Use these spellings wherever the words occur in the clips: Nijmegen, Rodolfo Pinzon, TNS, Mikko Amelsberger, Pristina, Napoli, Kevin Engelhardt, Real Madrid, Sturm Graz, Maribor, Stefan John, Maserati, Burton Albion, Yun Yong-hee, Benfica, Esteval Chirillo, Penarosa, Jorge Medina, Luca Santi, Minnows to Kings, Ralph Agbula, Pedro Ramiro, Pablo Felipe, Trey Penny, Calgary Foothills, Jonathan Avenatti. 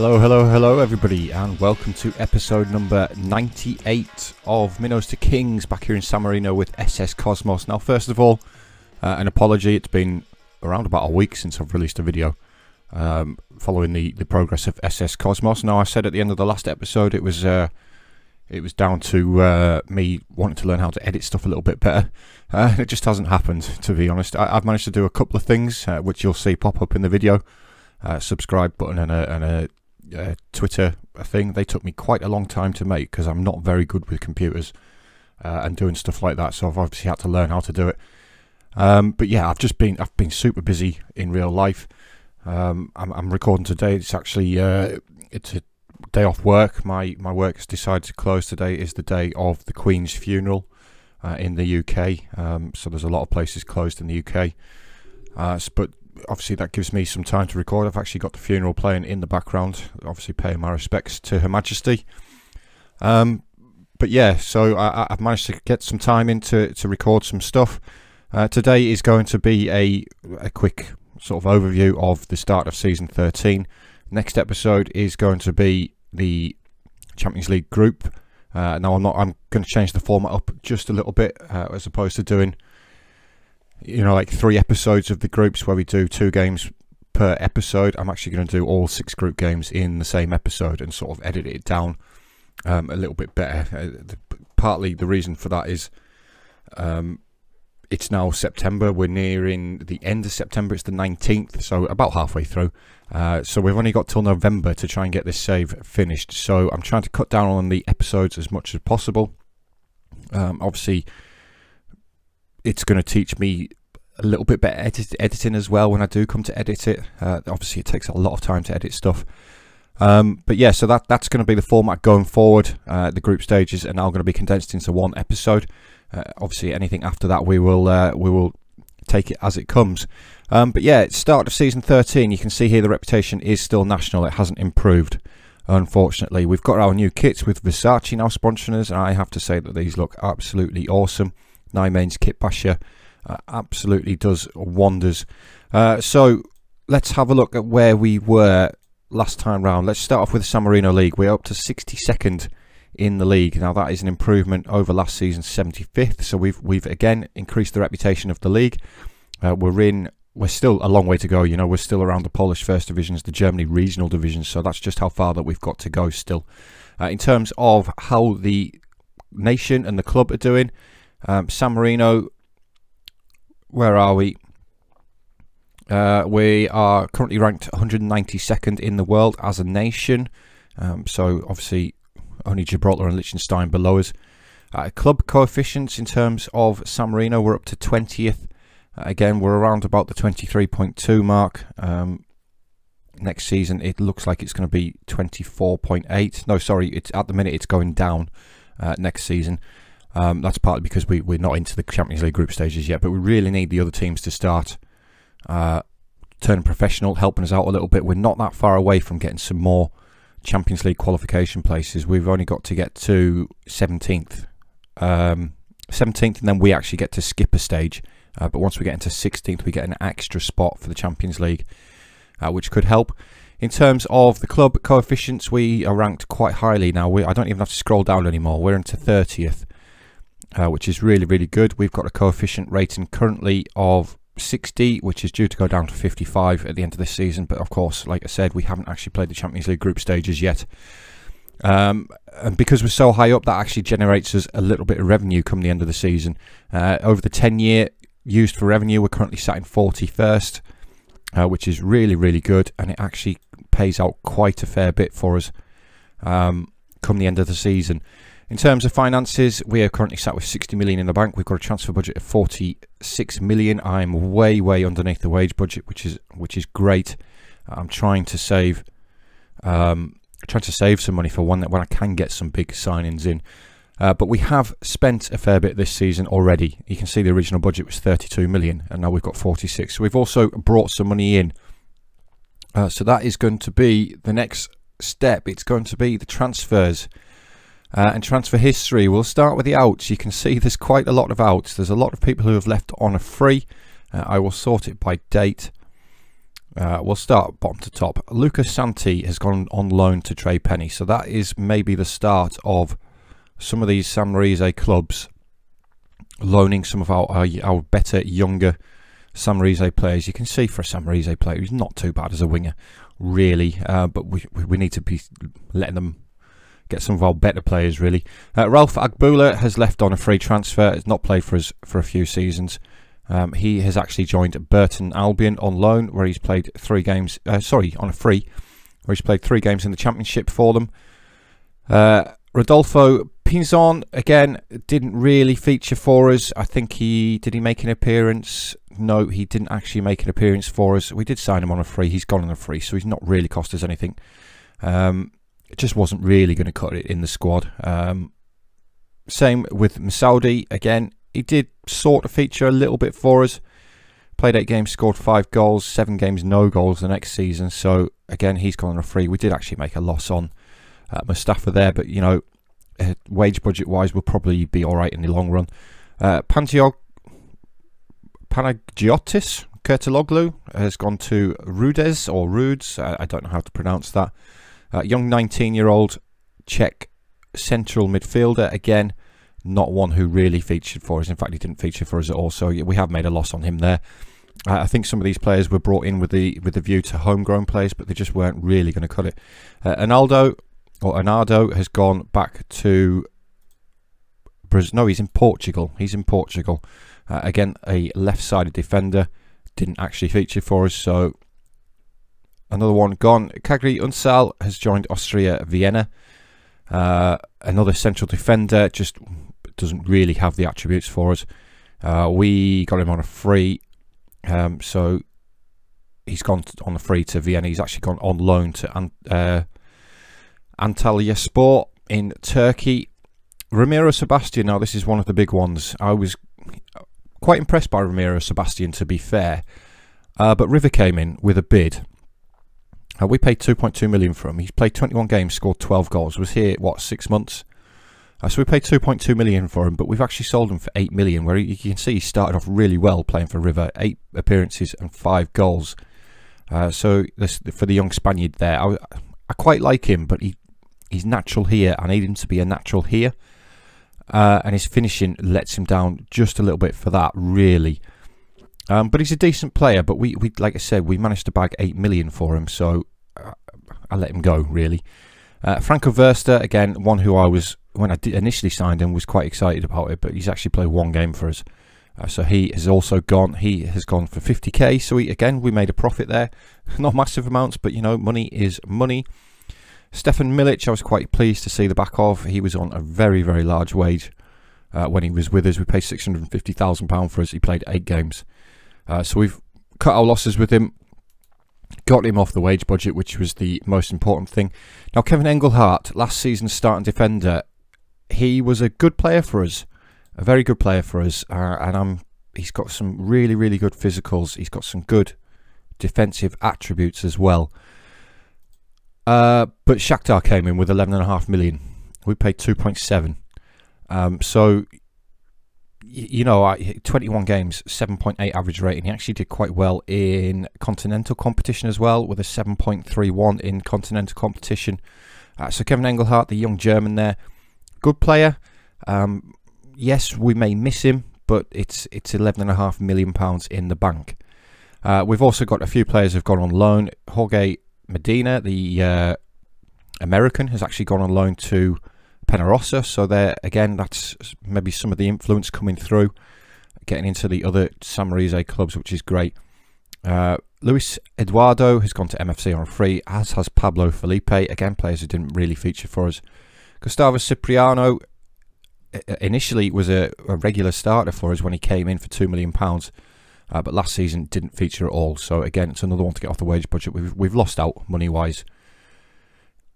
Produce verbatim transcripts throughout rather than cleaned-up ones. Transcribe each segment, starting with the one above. Hello, hello, hello everybody, and welcome to episode number ninety-eight of Minnows to Kings, back here in San Marino with S S Cosmos. Now first of all, uh, an apology, it's been around about a week since I've released a video um, following the, the progress of S S Cosmos. Now I said at the end of the last episode it was uh, it was down to uh, me wanting to learn how to edit stuff a little bit better. Uh, it just hasn't happened, to be honest. I, I've managed to do a couple of things, uh, which you'll see pop up in the video. Uh, subscribe button and a... And a Uh, Twitter thing. They took me quite a long time to make because I'm not very good with computers uh, and doing stuff like that, so I've obviously had to learn how to do it. Um, but yeah, I've just been I've been super busy in real life. Um, I'm, I'm recording today. It's actually uh, it's a day off work. My my work has decided to close today. Is the day of the Queen's funeral uh, in the U K. Um, so there's a lot of places closed in the U K. Uh, but obviously that gives me some time to record. I've actually got the funeral playing in the background, obviously paying my respects to Her Majesty. Um, but yeah, so I, I've managed to get some time in to, to record some stuff. Uh, today is going to be a, a quick sort of overview of the start of season thirteen. Next episode is going to be the Champions League group. Uh, now I'm not. I'm going to change the format up just a little bit uh, as opposed to doing, you know, like three episodes of the groups where we do two games per episode. I'm actually going to do all six group games in the same episode and sort of edit it down um, a little bit better. Uh, the, partly the reason for that is um, it's now September. We're nearing the end of September. It's the nineteenth, so about halfway through. Uh, so we've only got till November to try and get this save finished. So I'm trying to cut down on the episodes as much as possible. Um, obviously, it's going to teach me a little bit better edit editing as well when I do come to edit it. Uh, obviously, it takes a lot of time to edit stuff. Um, but yeah, so that, that's going to be the format going forward. Uh, the group stages are now going to be condensed into one episode. Uh, obviously, anything after that, we will uh, we will take it as it comes. Um, but yeah, it's start of season thirteen. You can see here the reputation is still national. It hasn't improved, unfortunately. We've got our new kits with Versace now sponsoring us, and I have to say that these look absolutely awesome. Nyman's kit basher uh, absolutely does wonders. Uh, so let's have a look at where we were last time round. Let's start off with the San Marino League. We're up to sixty-second in the league. Now that is an improvement over last season's seventy-fifth. So we've we've again increased the reputation of the league. Uh, we're in. We're still a long way to go. You know, we're still around the Polish first divisions, the Germany regional divisions. So that's just how far that we've got to go still. Uh, in terms of how the nation and the club are doing. Um, San Marino, where are we? Uh, we are currently ranked one hundred ninety-second in the world as a nation. Um, so obviously only Gibraltar and Liechtenstein below us. Uh, club coefficients in terms of San Marino, we're up to twentieth. Uh, again, we're around about the twenty-three point two mark. Um, next season, it looks like it's going to be twenty-four point eight. No, sorry, it's at the minute it's going down uh, next season. Um, that's partly because we, we're not into the Champions League group stages yet, but we really need the other teams to start uh, turning professional, helping us out a little bit. We're not that far away from getting some more Champions League qualification places. We've only got to get to seventeenth. Um, seventeenth, and then we actually get to skip a stage. Uh, but once we get into sixteenth, we get an extra spot for the Champions League, uh, which could help. In terms of the club coefficients, we are ranked quite highly now. We, I don't even have to scroll down anymore. We're into thirtieth. Uh, which is really, really good. We've got a coefficient rating currently of sixty, which is due to go down to fifty-five at the end of this season. But of course, like I said, we haven't actually played the Champions League group stages yet. Um, and because we're so high up, that actually generates us a little bit of revenue come the end of the season. Uh, over the ten year used for revenue, we're currently sat in forty-first, uh, which is really, really good. And it actually pays out quite a fair bit for us um, come the end of the season. In terms of finances, we are currently sat with sixty million in the bank. We've got a transfer budget of forty-six million. I'm way, way underneath the wage budget, which is which is great. I'm trying to save, um, trying to save some money for one that when I can get some big signings in. Uh, but we have spent a fair bit this season already. You can see the original budget was thirty-two million, and now we've got forty-six. So we've also brought some money in. Uh, so that is going to be the next step. It's going to be the transfers. Uh, and transfer history. We'll start with the outs. You can see there's quite a lot of outs. There's a lot of people who have left on a free. Uh, I will sort it by date. Uh, we'll start bottom to top. Luca Santi has gone on loan to Trey Penny, so that is maybe the start of some of these Sanrese clubs loaning some of our, our, our better, younger Sanrese players. You can see for a Sanrese player who's not too bad as a winger, really, uh, but we, we need to be letting them get some of our better players, really. Uh, Ralph Agbula has left on a free transfer. He's not played for us for a few seasons. Um, he has actually joined Burton Albion on loan, where he's played three games, uh, sorry, on a free, where he's played three games in the championship for them. Uh, Rodolfo Pinzon, again, didn't really feature for us. I think he, did he make an appearance? No, he didn't actually make an appearance for us. We did sign him on a free. He's gone on a free, so he's not really cost us anything. Um, it just wasn't really going to cut it in the squad. Um, same with Masoudi, again. He did sort of feature a little bit for us. Played eight games, scored five goals, seven games, no goals the next season. So, again, he's gone on a free. We did actually make a loss on uh, Mustafa there. But, you know, uh, wage budget-wise, we'll probably be all right in the long run. Uh, Pantio Panagiotis Kurtuloglu has gone to Rudes or Rudes. I, I don't know how to pronounce that. Uh, young nineteen-year-old Czech central midfielder, again. Not one who really featured for us. In fact, he didn't feature for us at all. So we have made a loss on him there. Uh, I think some of these players were brought in with the with the view to homegrown players, but they just weren't really going to cut it. Uh, Arnaldo or Arnaldo has gone back to Brazil. No, he's in Portugal. He's in Portugal uh, again. A left-sided defender didn't actually feature for us. So another one gone. Kagri Unsal has joined Austria-Vienna. Uh, another central defender, just doesn't really have the attributes for us. Uh, we got him on a free, um, so he's gone on a free to Vienna. He's actually gone on loan to Ant uh, Antalyaspor in Turkey. Ramiro Sebastian, now this is one of the big ones. I was quite impressed by Ramiro Sebastian, to be fair, uh, but River came in with a bid. Uh, we paid two point two million for him. He's played twenty-one games, scored twelve goals. Was here, what, six months? Uh, so we paid two point two million for him, but we've actually sold him for eight million, where you can see he started off really well playing for River. Eight appearances and five goals. Uh, so this, for the young Spaniard there, I, I quite like him, but he he's natural here. I need him to be a natural here. Uh, and his finishing lets him down just a little bit for that, really. Um, but he's a decent player, but we, we, like I said, we managed to bag eight million for him, so I, I let him go, really. Uh, Franco Verster, again, one who I was, when I did initially signed him, was quite excited about it, but he's actually played one game for us. Uh, so he has also gone, he has gone for fifty K, so he, again, we made a profit there. Not massive amounts, but, you know, money is money. Stefan Milic, I was quite pleased to see the back of. He was on a very, very large wage uh, when he was with us. We paid six hundred and fifty thousand pounds for us. He played eight games. Uh, so we've cut our losses with him, got him off the wage budget, which was the most important thing. Now, Kevin Engelhardt, last season's starting defender, he was a good player for us, a very good player for us, uh, and I'm, he's got some really, really good physicals. He's got some good defensive attributes as well. Uh, but Shakhtar came in with eleven point five million. We paid two point seven. Um, so... You know, twenty-one games, seven point eight average rating. He actually did quite well in continental competition as well, with a seven point three one in continental competition. Uh, so Kevin Engelhardt, the young German there, good player. Um, yes, we may miss him, but it's it's eleven point five million pounds in the bank. Uh, we've also got a few players who have gone on loan. Jorge Medina, the uh, American, has actually gone on loan to Penarosa, so there again, that's maybe some of the influence coming through, getting into the other Sanrese clubs, which is great. Uh, Luis Eduardo has gone to M F C on a free, as has Pablo Felipe, again players who didn't really feature for us. Gustavo Cipriano initially was a, a regular starter for us when he came in for two million pounds, uh, but last season didn't feature at all, so again, it's another one to get off the wage budget. We've, we've lost out money-wise.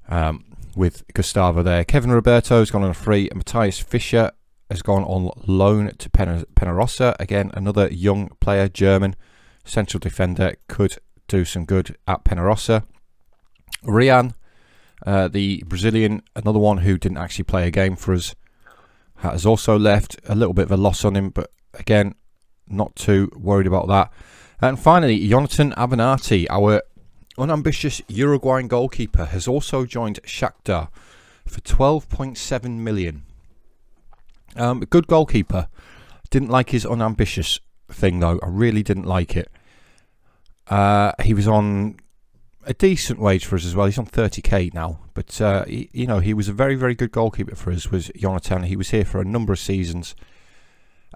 Um, with Gustavo there. Kevin Roberto has gone on a free. Matthias Fischer has gone on loan to Penarosa. Again, another young player, German central defender, could do some good at Penarosa. Rian, uh, the Brazilian, another one who didn't actually play a game for us, has also left. A little bit of a loss on him, but again, not too worried about that. And finally, Jonathan Avenatti, our unambitious Uruguayan goalkeeper, has also joined Shakhtar for twelve point seven million. Um, a good goalkeeper. Didn't like his unambitious thing though. I really didn't like it. Uh, he was on a decent wage for us as well. He's on thirty K now, but uh, he, you know, he was a very, very good goalkeeper for us. Was Jonathan? He was here for a number of seasons,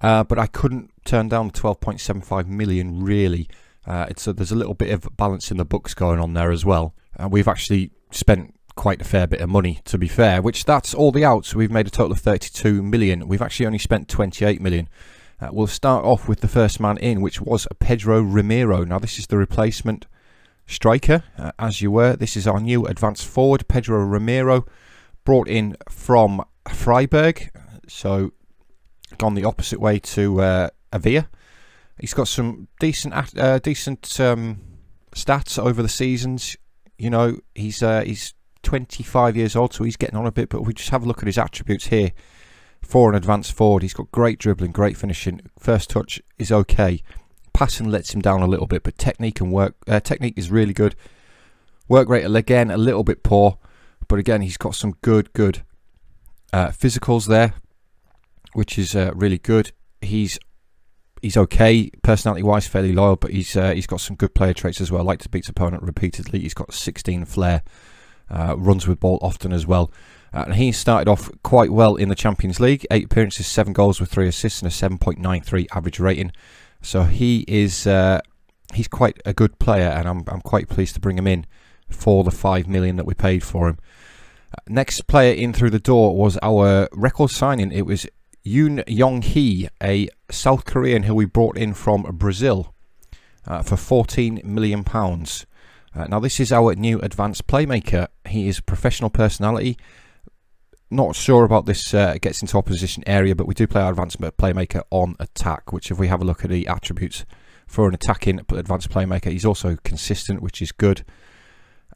uh, but I couldn't turn down the twelve point seven five million. Really, uh, it's a, there's a little bit of balance in the books going on there as well. Uh, we've actually spent quite a fair bit of money, to be fair, which that's all the outs. We've made a total of thirty-two million. We've actually only spent twenty-eight million. Uh, we'll start off with the first man in, which was Pedro Ramiro. Now this is the replacement striker, uh, as you were. This is our new advanced forward, Pedro Ramiro, brought in from Freiburg, so gone the opposite way to uh, Avila. He's got some decent, uh, decent um, stats over the seasons. You know, he's uh, he's twenty-five years old, so he's getting on a bit, but we just have a look at his attributes here for an advanced forward. He's got great dribbling, great finishing, first touch is okay, passing lets him down a little bit, but technique and work uh, technique is really good. Work rate again a little bit poor, but again he's got some good good uh, physicals there, which is uh, really good. He's he's okay personality wise, fairly loyal, but he's uh, he's got some good player traits as well. Like to beat his opponent repeatedly. He's got sixteen flair. Uh, runs with ball often as well, uh, and he started off quite well in the Champions League. Eight appearances, seven goals with three assists, and a seven point nine three average rating. So he is uh, he's quite a good player, and I'm I'm quite pleased to bring him in for the five million that we paid for him. Uh, next player in through the door was our record signing. It was Yun Yong-hee, a South Korean who we brought in from Brazil uh, for fourteen million pounds. Uh, now this is our new advanced playmaker. He is a professional personality. Not sure about this uh, gets into opposition area, but we do play our advanced playmaker on attack, which if we have a look at the attributes for an attacking advanced playmaker, he's also consistent, which is good.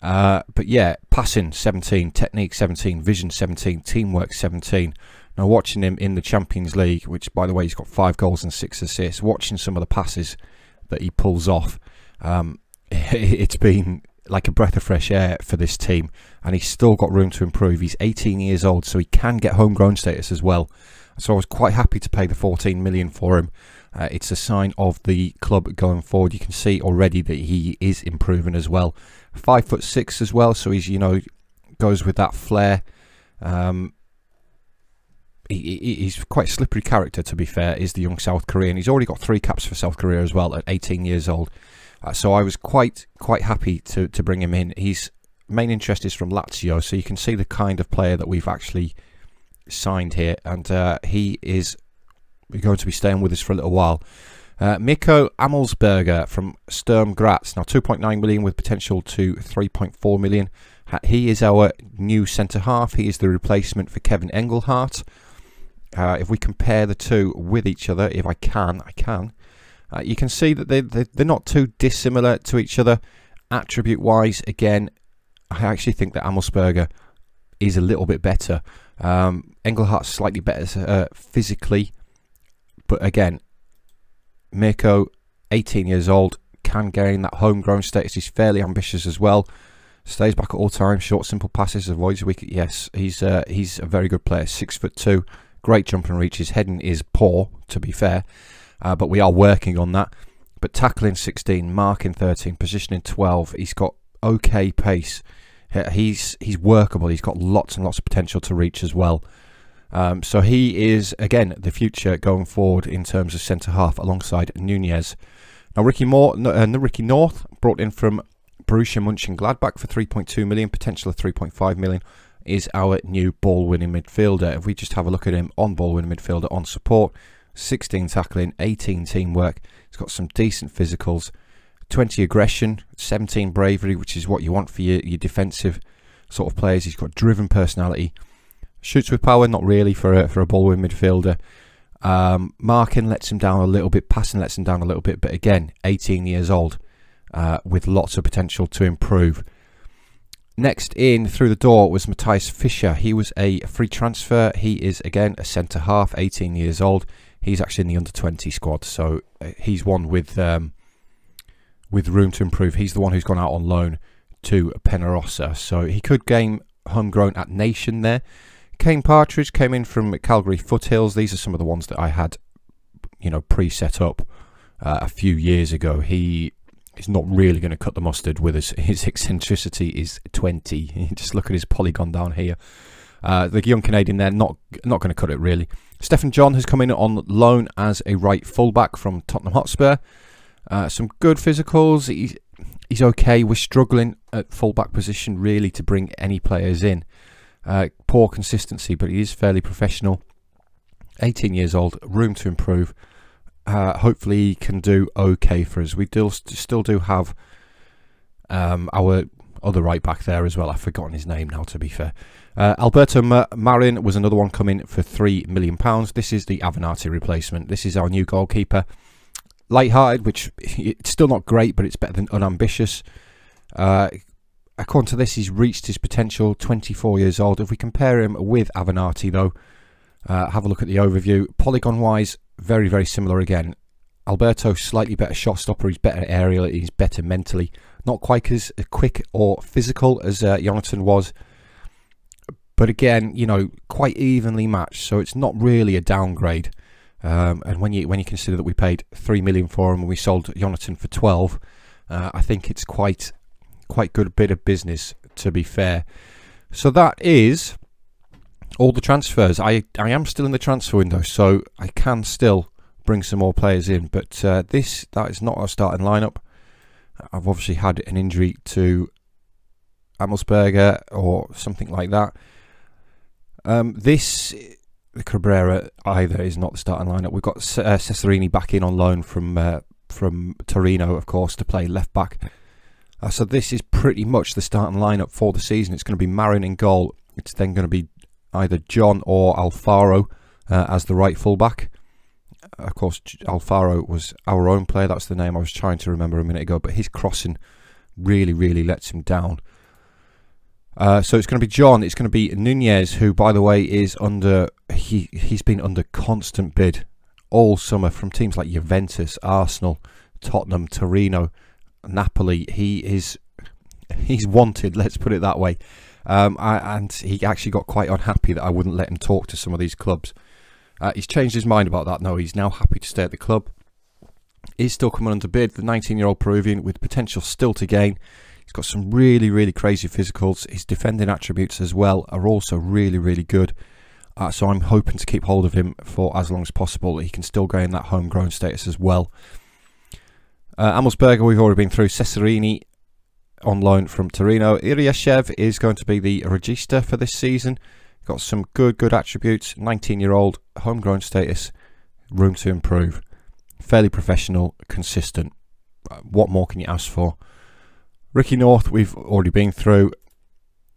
Uh, but yeah, passing seventeen, technique seventeen, vision seventeen, teamwork seventeen. Now watching him in the Champions League, which by the way he's got five goals and six assists, watching some of the passes that he pulls off, um, it's been like a breath of fresh air for this team, and he's still got room to improve. He's eighteen years old, so he can get homegrown status as well. So I was quite happy to pay the fourteen million for him. Uh, it's a sign of the club going forward. You can see already that he is improving as well. Five foot six as well, so he's, you know, goes with that flair. Um, he, he's quite a slippery character, to be fair, is the young South Korean. He's already got three caps for South Korea as well at eighteen years old. Uh, so I was quite quite happy to, to bring him in. His main interest is from Lazio, so you can see the kind of player that we've actually signed here. And uh, he is going to be staying with us for a little while. Uh, Mikko Amelsberger from Sturm Graz. Now two point nine million with potential to three point four million. He is our new centre-half. He is the replacement for Kevin Engelhardt. Uh, if we compare the two with each other, if I can, I can. Uh, you can see that they, they, they're not too dissimilar to each other. Attribute-wise, again, I actually think that Amelsberger is a little bit better. Um, Engelhardt's slightly better uh, physically. But again, Mirko, eighteen years old, can gain that homegrown status. He's fairly ambitious as well. Stays back at all times. Short, simple passes. Avoids weak. Yes, he's, uh, he's a very good player. Six foot two. Great jump and reach. His heading is poor, to be fair. Uh, but we are working on that. But tackling sixteen, marking thirteen, positioning twelve. He's got okay pace. He's he's workable. He's got lots and lots of potential to reach as well. Um, so he is, again, the future going forward in terms of centre-half alongside Núñez. Now, Ricky, Moore, uh, Ricky North brought in from Borussia Munchen Gladbach for three point two million, potential of three point five million, is our new ball-winning midfielder. If we just have a look at him on ball-winning midfielder, on support, sixteen tackling, eighteen teamwork. It's got some decent physicals, twenty aggression, seventeen bravery, which is what you want for your, your defensive sort of players. He's got driven personality, shoots with power, not really for a, for a ball-win midfielder. Um, marking lets him down a little bit, passing lets him down a little bit, but again, eighteen years old uh, with lots of potential to improve. Next in through the door was Matthias Fischer. He was a free transfer. He is, again, a centre-half, eighteen years old. He's actually in the under twenty squad, so he's one with um, with room to improve. He's the one who's gone out on loan to Penarosa, so he could game homegrown at Nation there. Kane Partridge came in from Calgary Foothills. These are some of the ones that I had, you know, pre-set up uh, a few years ago. He is not really going to cut the mustard with us. His eccentricity is twenty. Just look at his polygon down here. Uh, the young Canadian there, not not going to cut it really. Stefan John has come in on loan as a right fullback from Tottenham Hotspur. Uh, some good physicals. He's, he's okay. We're struggling at fullback position really to bring any players in. Uh, poor consistency, but he is fairly professional. eighteen years old, room to improve. Uh, hopefully he can do okay for us. We do, still do have um, our other right back there as well. I've forgotten his name now, to be fair. Uh, Alberto Marin was another one coming for three million pounds. This is the Avenatti replacement. This is our new goalkeeper. Light-hearted, which it's still not great, but it's better than unambitious. Uh, according to this, he's reached his potential, twenty-four years old. If we compare him with Avenatti, though, uh, have a look at the overview. Polygon-wise, very, very similar again. Alberto, slightly better shot stopper. He's better aerial. He's better mentally. Not quite as quick or physical as uh, Jonathan was. But again, you know, quite evenly matched. So it's not really a downgrade. Um, and when you when you consider that we paid three million for him and we sold Jonathan for twelve, uh, I think it's quite quite good bit of business, to be fair. So that is all the transfers. I I am still in the transfer window, so I can still bring some more players in. But uh, this that is not our starting lineup. I've obviously had an injury to Amelsberger or something like that. Um, this. The Cabrera either is not the starting lineup. We've got uh, Cesarini back in on loan from uh, from Torino, of course, to play left back. Uh, so this is pretty much the starting lineup for the season. It's going to be Marin in goal. It's then going to be either John or Alfaro uh, as the right fullback. Of course, Alfaro was our own player. That's the name I was trying to remember a minute ago. But his crossing really, really lets him down. Uh, so it's going to be John, it's going to be Núñez, who, by the way, is under, he, he's been under constant bid all summer from teams like Juventus, Arsenal, Tottenham, Torino, Napoli. He is, he's wanted, let's put it that way. Um, I, and he actually got quite unhappy that I wouldn't let him talk to some of these clubs. Uh, he's changed his mind about that. No, he's now happy to stay at the club. He's still coming under bid, the nineteen-year-old Peruvian with potential still to gain. He's got some really, really crazy physicals. His defending attributes as well are also really, really good. Uh, so I'm hoping to keep hold of him for as long as possible. He can still gain that homegrown status as well. Uh, Amelsberger, we've already been through. Cesarini on loan from Torino. Iriashev is going to be the regista for this season. Got some good, good attributes. nineteen-year-old, homegrown status, room to improve. Fairly professional, consistent. What more can you ask for? Ricky North, we've already been through.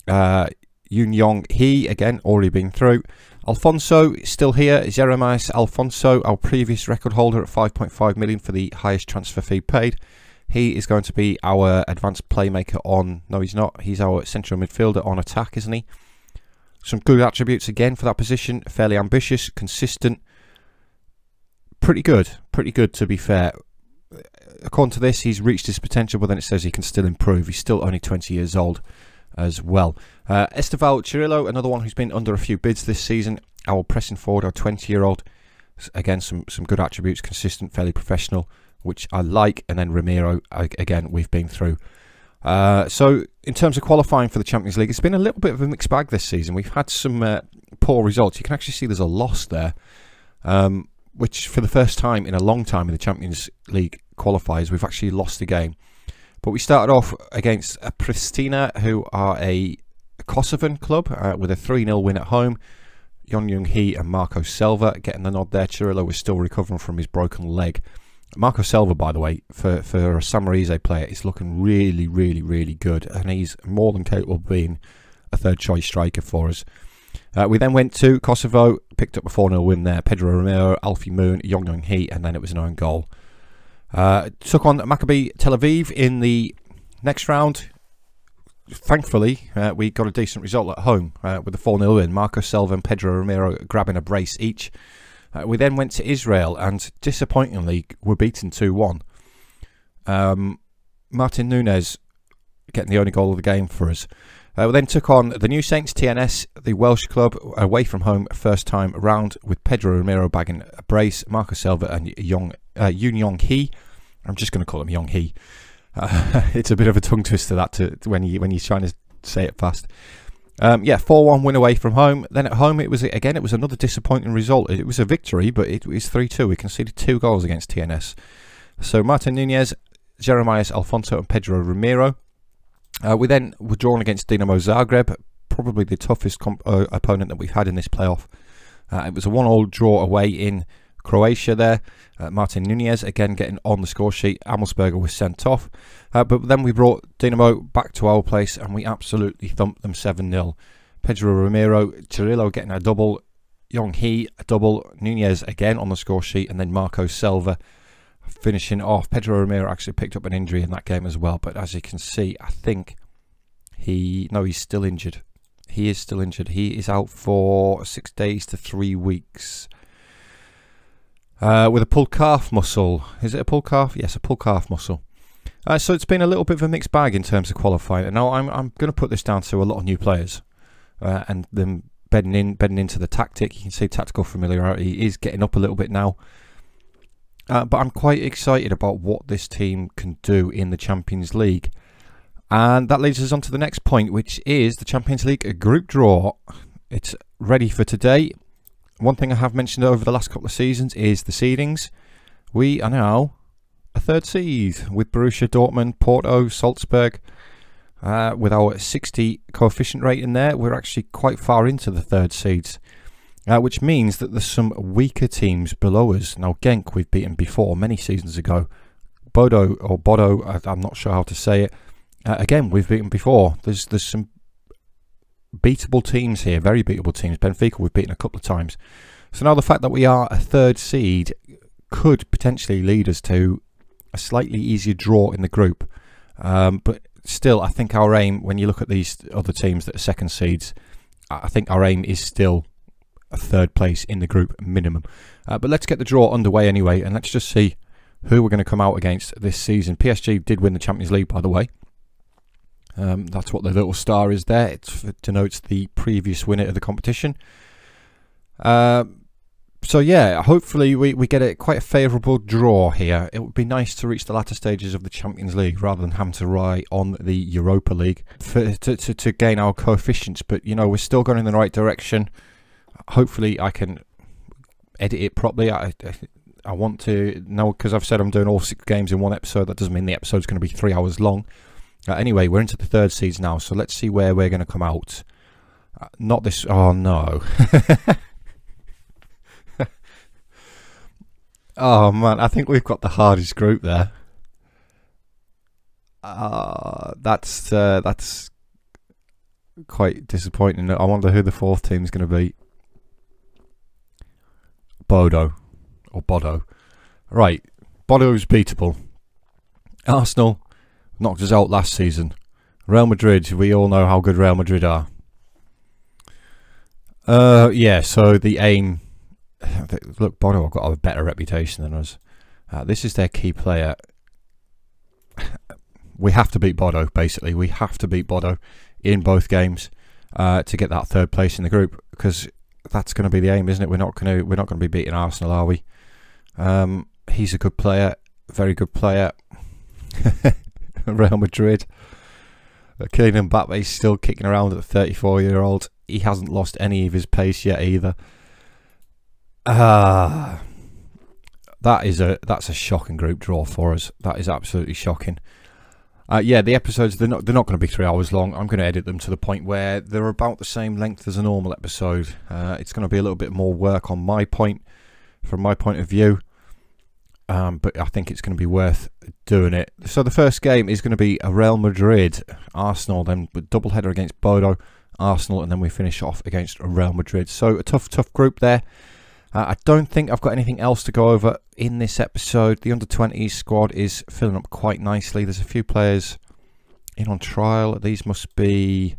Uh, Yun Yong-hee, again, already been through. Alfonso, still here. Jeremias Alfonso, our previous record holder at five point five million for the highest transfer fee paid. He is going to be our advanced playmaker on... No, he's not. He's our central midfielder on attack, isn't he? Some good attributes, again, for that position. Fairly ambitious, consistent. Pretty good. Pretty good, to be fair. According to this, he's reached his potential, but then it says he can still improve. He's still only twenty years old as well. Uh, Esteval Chirillo, another one who's been under a few bids this season. Our pressing forward, our twenty-year-old. Again, some, some good attributes, consistent, fairly professional, which I like. And then Ramiro, again, we've been through. Uh, so, in terms of qualifying for the Champions League, it's been a little bit of a mixed bag this season. We've had some uh, poor results. You can actually see there's a loss there, um, which for the first time in a long time in the Champions League qualifiers, we've actually lost the game. But we started off against Pristina, who are a Kosovan club, uh, with a three nil win at home. Yun Yong-hee and Marco Selva getting the nod there. Chirillo was still recovering from his broken leg. Marco Selva, by the way, for, for a Samarese player, is looking really, really, really good. And he's more than capable of being a third-choice striker for us. Uh, we then went to Kosovo, picked up a four nil win there. Pedro Ramiro, Alfie Moon, Yun Yong-hee, and then it was an own goal. Uh, took on Maccabi Tel Aviv in the next round. Thankfully, uh, we got a decent result at home uh, with a four nil win. Marco Selva and Pedro Ramiro grabbing a brace each. Uh, we then went to Israel and disappointingly were beaten two one. Um, Martín Núñez getting the only goal of the game for us. Uh, we then took on the new Saints T N S, the Welsh club, away from home first time round, with Pedro Ramiro bagging a brace, Marco Selva and Yun Yong-hee. I'm just going to call him Yong-hee. Uh, it's a bit of a tongue twister that to, to when you when you're trying to say it fast. Um, yeah, four one win away from home. Then at home, it was again it was another disappointing result. It was a victory, but it was three two. We conceded two goals against T N S. So Martín Núñez, Jeremias Alfonso, and Pedro Ramiro. Uh, we then were drawn against Dinamo Zagreb, probably the toughest comp uh, opponent that we've had in this playoff. Uh, it was a one all draw away in Croatia there. Uh, Martín Núñez again getting on the score sheet. Amelsberger was sent off. Uh, but then we brought Dinamo back to our place and we absolutely thumped them seven nil. Pedro Ramiro, Cirillo getting a double, Yong-hee a double, Núñez again on the score sheet, and then Marco Selva finishing off. Pedro Ramiro actually picked up an injury in that game as well, but as you can see, I think he no he's still injured. He is still injured. He is out for six days to three weeks uh, with a pulled calf muscle. Is it a pulled calf? Yes, a pulled calf muscle. Uh, so it's been a little bit of a mixed bag in terms of qualifying, and now I'm I'm going to put this down to a lot of new players uh, and them bedding in bedding into the tactic. You can see tactical familiarity is getting up a little bit now. Uh, but I'm quite excited about what this team can do in the Champions League. And that leads us on to the next point, which is the Champions League group draw. It's ready for today. One thing I have mentioned over the last couple of seasons is the seedings. We are now a third seed with Borussia Dortmund, Porto, Salzburg. Uh, with our sixty coefficient rate in there, we're actually quite far into the third seeds. Uh, which means that there's some weaker teams below us. Now Genk we've beaten before many seasons ago. Bodø or Bodø, I'm not sure how to say it. Uh, again, we've beaten before. There's there's some beatable teams here, very beatable teams. Benfica we've beaten a couple of times. So now the fact that we are a third seed could potentially lead us to a slightly easier draw in the group. Um, but still, I think our aim, when you look at these other teams that are second seeds, I think our aim is still third place in the group minimum. Uh, but let's get the draw underway anyway, and let's just see who we're going to come out against this season. P S G did win the Champions League, by the way. Um, that's what the little star is there. It's, it denotes the previous winner of the competition. Uh, so yeah, hopefully we, we get a, quite a favourable draw here. It would be nice to reach the latter stages of the Champions League rather than having to rely on the Europa League for, to, to, to gain our coefficients. But, you know, we're still going in the right direction. Hopefully I can edit it properly. I I want to now, because I've said I'm doing all six games in one episode. That doesn't mean the episode's going to be three hours long. Uh, anyway, we're into the third seeds now, so let's see where we're going to come out. Uh, not this. Oh no. Oh man, I think we've got the hardest group there. Uh, that's uh, that's quite disappointing. I wonder who the fourth team's going to be. Bodø or Bodø. Right, Bodø is beatable. Arsenal knocked us out last season. Real Madrid, we all know how good Real Madrid are. Uh, yeah, so the aim... Look, Bodø have got a better reputation than us. Uh, this is their key player. We have to beat Bodø, basically. We have to beat Bodø in both games uh, to get that third place in the group, because that's going to be the aim, isn't it? We're not going to we're not going to be beating Arsenal, are we? Um, he's a good player, very good player. Real Madrid. Kylian Mbappe's still kicking around at thirty-four year old. He hasn't lost any of his pace yet either. Ah, that is a that's a shocking group draw for us. That is absolutely shocking. Uh, yeah, the episodes, they're not, they're not going to be three hours long. I'm going to edit them to the point where they're about the same length as a normal episode. Uh, it's going to be a little bit more work on my point, from my point of view. Um, but I think it's going to be worth doing it. So the first game is going to be a Real Madrid, Arsenal, then with doubleheader against Bodø, Arsenal, and then we finish off against Real Madrid. So a tough, tough group there. Uh, I don't think I've got anything else to go over in this episode. The under twenties squad is filling up quite nicely. There's a few players in on trial. These must be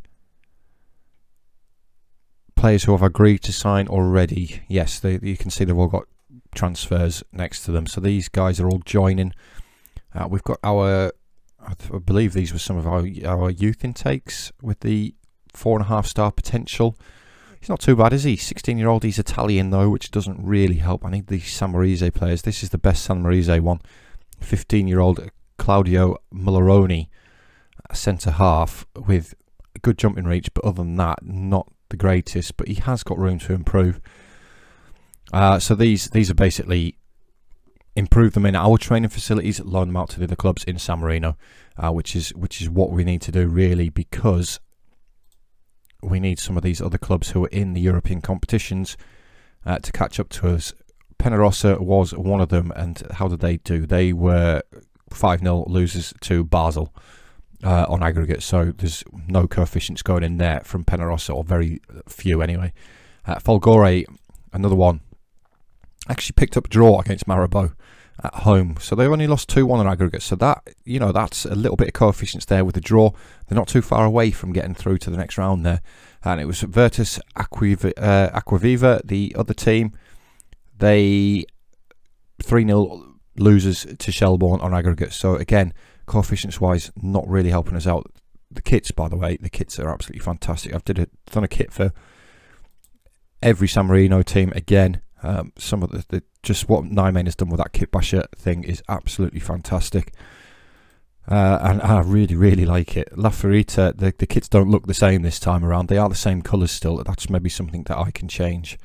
players who have agreed to sign already. Yes, they, you can see they've all got transfers next to them. So these guys are all joining. Uh, we've got our I, th I believe these were some of our, our youth intakes with the four and a half star potential. He's not too bad, is he? sixteen year old, he's Italian though, which doesn't really help. I need the San Marino players. This is the best San Marino one. fifteen year old Claudio Mulleroni, centre half with a good jumping reach, but other than that, not the greatest, but he has got room to improve. Uh, so these these are basically improve them in our training facilities, loan them out to the other clubs in San Marino, uh, which is which is what we need to do really, because we need some of these other clubs who are in the European competitions uh, to catch up to us. Penarosa was one of them, and how did they do? They were five nil losers to Basel uh, on aggregate, so there's no coefficients going in there from Penarosa, or very few anyway. Uh, Folgore, another one, actually picked up a draw against Maribor at home, so they only lost two one on aggregate, so that, you know, that's a little bit of coefficients there with the draw. They're not too far away from getting through to the next round there. And it was Virtus Aquaviva, uh, Aquaviva the other team. They three nil losers to Shelbourne on aggregate, so again, coefficients wise, not really helping us out. The kits, by the way, the kits are absolutely fantastic. I've did a, done a kit for every San Marino team again. Um, some of the, the just what Nijmegen has done with that kit basher thing is absolutely fantastic, uh, and I really really like it. La Ferrita, the, the kits don't look the same this time around. They are the same colours still. That's maybe something that I can change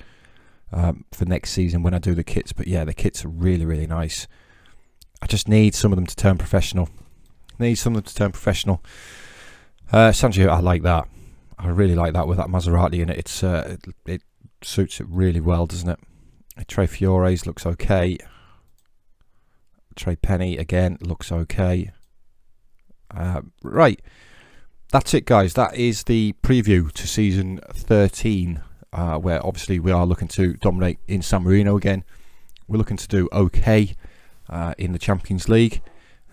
um, for next season when I do the kits, but yeah, the kits are really really nice. I just need some of them to turn professional. Need some of them to turn professional. Uh, Sanjio, I like that. I really like that with that Maserati in it. It's uh, it, it suits it really well, doesn't it? Trey Fiores looks okay. Trey Penny again looks okay. Uh, right, that's it, guys. That is the preview to season thirteen, uh, where obviously we are looking to dominate in San Marino again. We're looking to do okay uh, in the Champions League.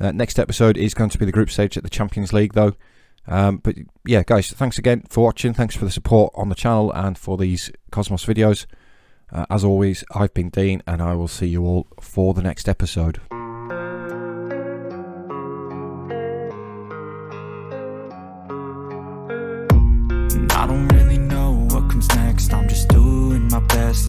Uh, next episode is going to be the group stage at the Champions League, though. Um, but yeah, guys, thanks again for watching. Thanks for the support on the channel and for these Cosmos videos. Uh, as always, I've been Dean, and I will see you all for the next episode.